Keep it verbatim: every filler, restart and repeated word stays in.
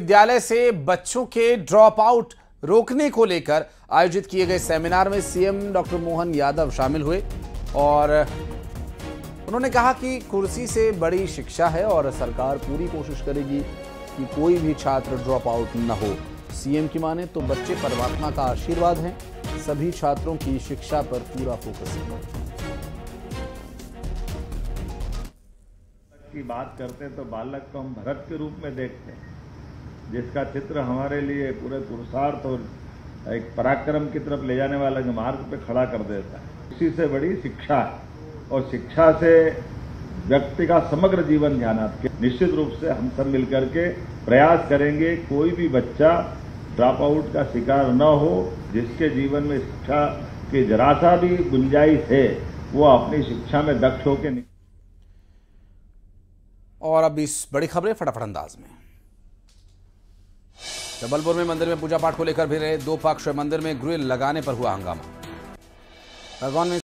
विद्यालय से बच्चों के ड्रॉप आउट रोकने को लेकर आयोजित किए गए सेमिनार में सीएम डॉक्टर मोहन यादव शामिल हुए और उन्होंने कहा कि कुर्सी से बड़ी शिक्षा है और सरकार पूरी कोशिश करेगी कि कोई भी छात्र ड्रॉप आउट न हो। सीएम की माने तो बच्चे परमात्मा का आशीर्वाद हैं, सभी छात्रों की शिक्षा पर पूरा फोकस है। की बात करते तो बालक को हम भरत के रूप में देखते हैं, जिसका चित्र हमारे लिए पूरे पुरुषार्थ और एक पराक्रम की तरफ ले जाने वाला मार्ग पे खड़ा कर देता है। इसी से बड़ी शिक्षा और शिक्षा से व्यक्ति का समग्र जीवन ध्यान आपके। निश्चित रूप से हम सब मिलकर के प्रयास करेंगे कोई भी बच्चा ड्रॉप आउट का शिकार न हो, जिसके जीवन में शिक्षा की जरा सा भी गुंजाइश है वो अपनी शिक्षा में दक्ष होकर निकल। और अब इस बड़ी खबरें फटाफट अंदाज में। जबलपुर में मंदिर में पूजा पाठ को लेकर भिड़ रहे दो पक्ष, मंदिर में ग्रिल लगाने पर हुआ हंगामा। खरगोन में